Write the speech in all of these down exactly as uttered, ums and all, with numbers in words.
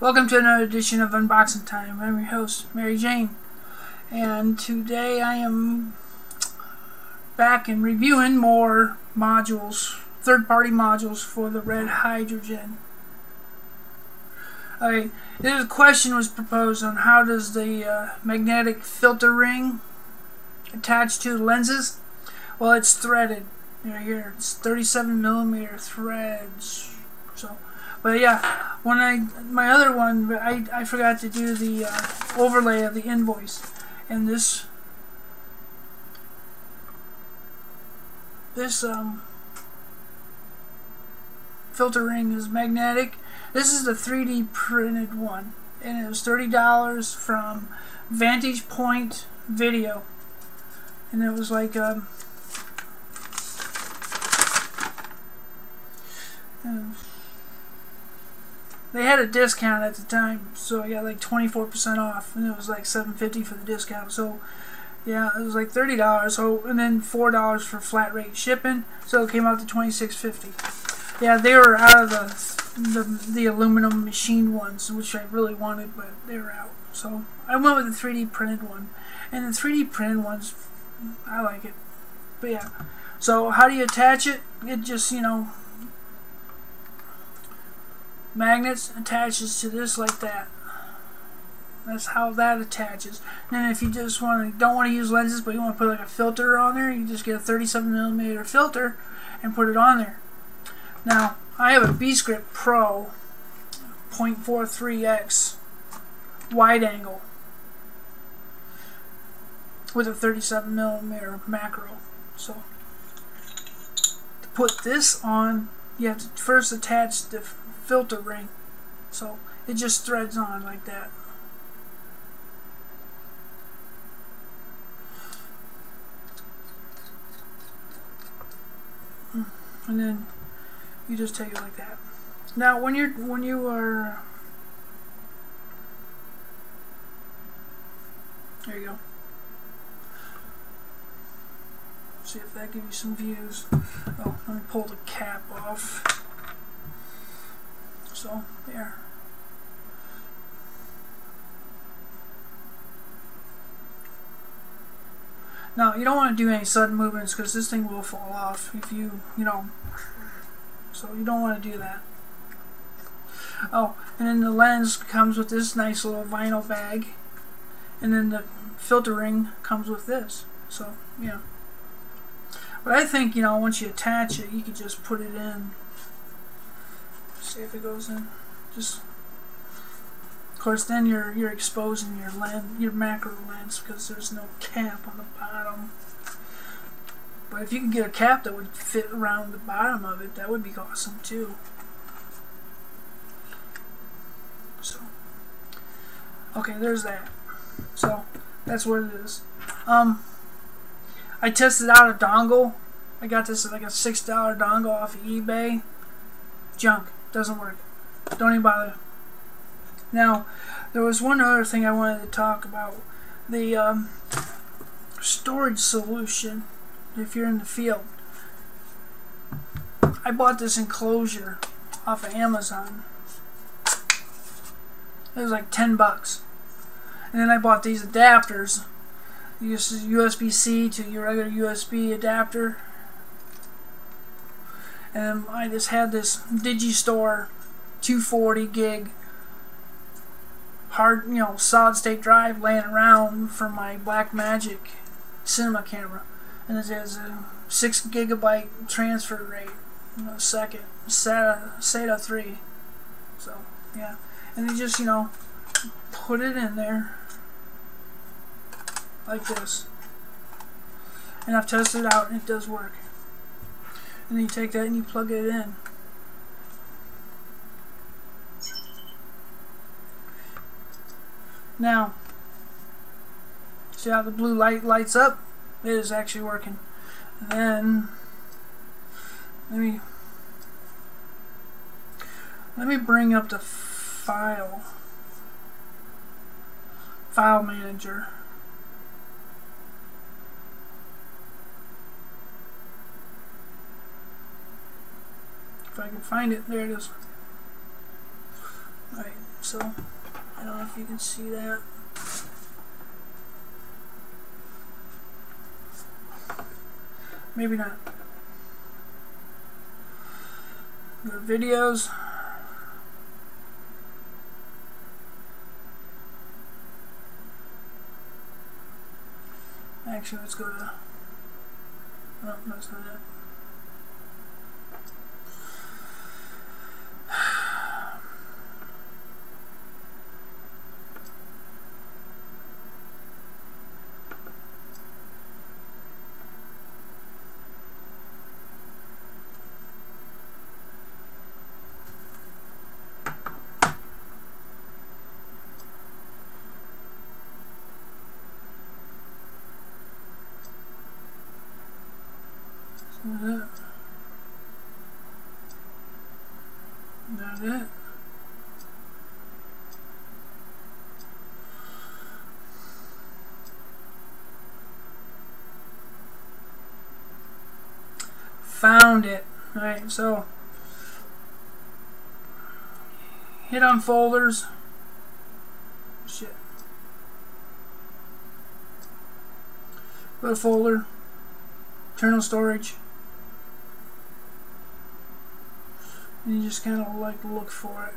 Welcome to another edition of Unboxing Time. I'm your host, Mary Jane, and today I am back and reviewing more modules, third-party modules for the Red Hydrogen. Okay, this question was proposed on how does the uh, magnetic filter ring attach to lenses? Well, it's threaded. Right here, it's thirty-seven millimeter threads. So, but yeah, when I my other one, I I forgot to do the uh, overlay of the invoice, and this this um filter ring is magnetic. This is the three D printed one, and it was thirty dollars from Vantage Point Video, and it was like um. Um, they had a discount at the time, so I got like twenty-four percent off, and it was like seven fifty for the discount. So yeah, it was like thirty dollars. So and then four dollars for flat rate shipping, so it came out to twenty-six fifty. Yeah, they were out of the, the the aluminum machined ones, which I really wanted, but they were out. So I went with the three D printed one, and the three D printed ones, I like it. But yeah, so how do you attach it? It just, you know, magnets attaches to this like that. That's how that attaches. And then if you just want to, don't want to use lenses, but you want to put like a filter on there, you just get a thirty-seven millimeter filter and put it on there. Now I have a BeastGrip Pro point four three X wide angle with a thirty-seven millimeter macro. So to put this on, you have to first attach the filter ring, so it just threads on like that. And then you just take it like that. Now when you're when you are there you go. See if that gives you some views. Oh, let me pull the cap off. So there. Now you don't want to do any sudden movements because this thing will fall off if you, you know. So you don't want to do that. Oh, and then the lens comes with this nice little vinyl bag, and then the filter ring comes with this. So yeah. But I think, you know, once you attach it, you can just put it in. See if it goes in. Just, of course, then you're you're exposing your lens, your macro lens, because there's no cap on the bottom. But if you can get a cap that would fit around the bottom of it, that would be awesome too. So, okay, there's that. So that's what it is. Um, I tested out a dongle. I got this at like a six dollar dongle off of eBay. Junk. Doesn't work. Don't even bother. Now, there was one other thing I wanted to talk about. The um, storage solution, if you're in the field. I bought this enclosure off of Amazon. It was like ten bucks. And then I bought these adapters. This is U S B C to your regular U S B adapter. And I just had this Digistore two forty gig hard, you know, solid state drive laying around for my Blackmagic cinema camera, and it has a six gigabyte transfer rate, you know, second S A T A three. So yeah, and you just, you know, put it in there like this, and I've tested it out and it does work. And then you take that and you plug it in. Now, see how the blue light lights up? It is actually working. And then, let me, let me bring up the file, file manager. If I can find it, there it is. All right. pixel. I don't know if you can see that. Maybe not. Go to videos. Actually, let's go to. No, that's not it. That's it. That's it. Found it. Alright, so hit on folders. Shit. Go to folder. Internal storage. And you just kind of like look for it.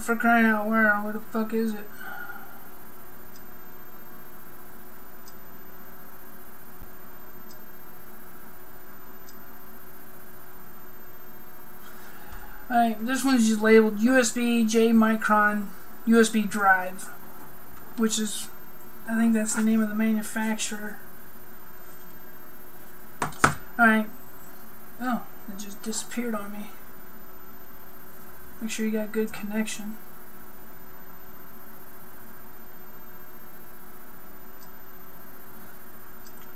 For crying out loud, where the fuck is it? Alright, this one's just labeled U S B J Micron U S B drive, which is, I think that's the name of the manufacturer. Alright. Oh, it just disappeared on me. Make sure you got good connection.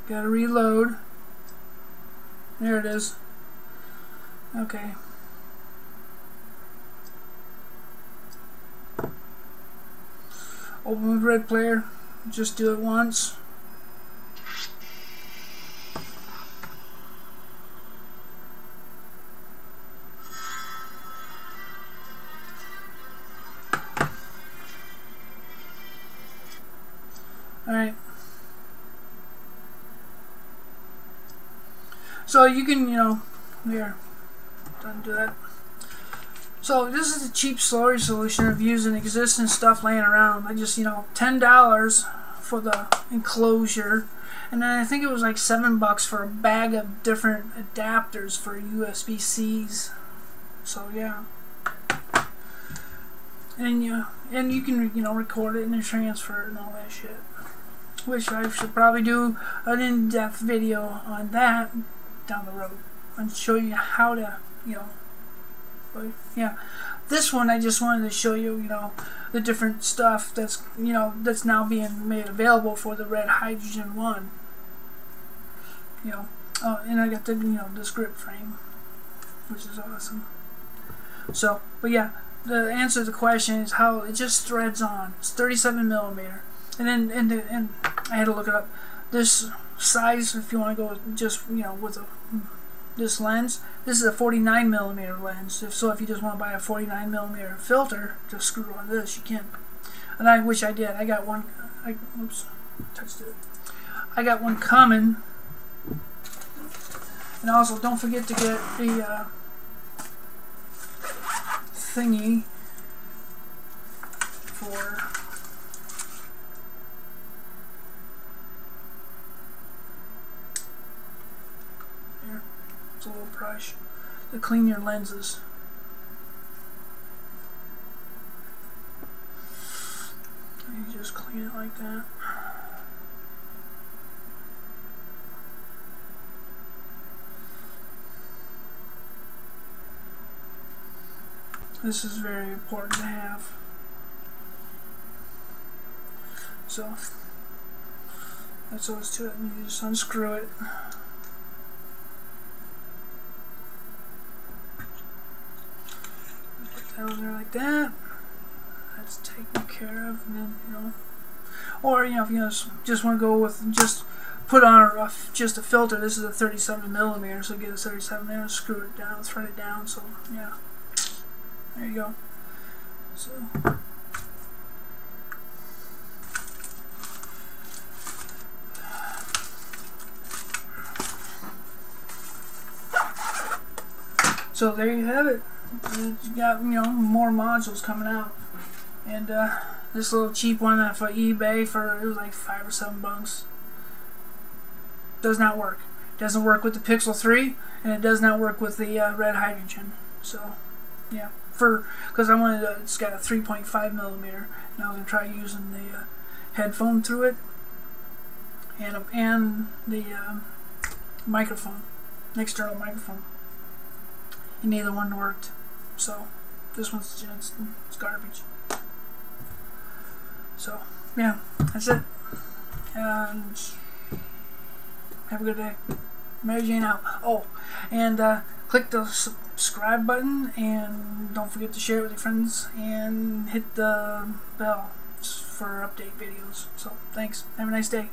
Gotta reload. There it is. Okay. Open with Red Player. Just do it once. So you can, you know, here, don't do that. So this is the cheap storage solution I've used in existing stuff laying around. I just, you know, ten dollars for the enclosure. And then I think it was like seven bucks for a bag of different adapters for U S B Cs. So yeah. And you, and you can, you know, record it and then transfer it and all that shit. Which I should probably do an in-depth video on that down the road and show you how to, you know, but yeah, this one I just wanted to show you, you know, the different stuff that's, you know, that's now being made available for the Red Hydrogen one, you know. Oh, and I got the, you know, the script frame, which is awesome. So, but yeah, the answer to the question is how it just threads on. It's thirty-seven millimeter, and then and the, and I had to look it up. This size, if you want to go with just, you know, with a, this lens, this is a forty-nine millimeter lens. If so, if you just want to buy a forty-nine millimeter filter, just screw on this. You can. And I wish I did. I got one. I, oops, touched it. I got one coming. And also, don't forget to get the uh, thingy for. It's a little brush to clean your lenses. You just clean it like that. This is very important to have. So that's all it's to it, and you just unscrew it. Put that on there like that. That's taken care of, and then you know, or you know, if you just, just want to go with just put on a, just a filter. This is a thirty-seven millimeter, so get a thirty-seven and screw it down, thread it down. So yeah, there you go. So so there you have it. You got you know more modules coming out, and uh, this little cheap one for eBay for it was like five or seven bucks. Does not work. Doesn't work with the Pixel Three, and it does not work with the uh, Red Hydrogen. So, yeah, for because I wanted to, it's got a three point five millimeter, and I was gonna try using the uh, headphone through it, and uh, and the uh, microphone, an external microphone, and neither one worked. So, this one's it's, it's garbage. So, yeah, that's it. And. Have a good day. Mary Jane out. Oh, and uh, click the subscribe button, and don't forget to share it with your friends, and hit the bell for update videos. So, thanks. Have a nice day.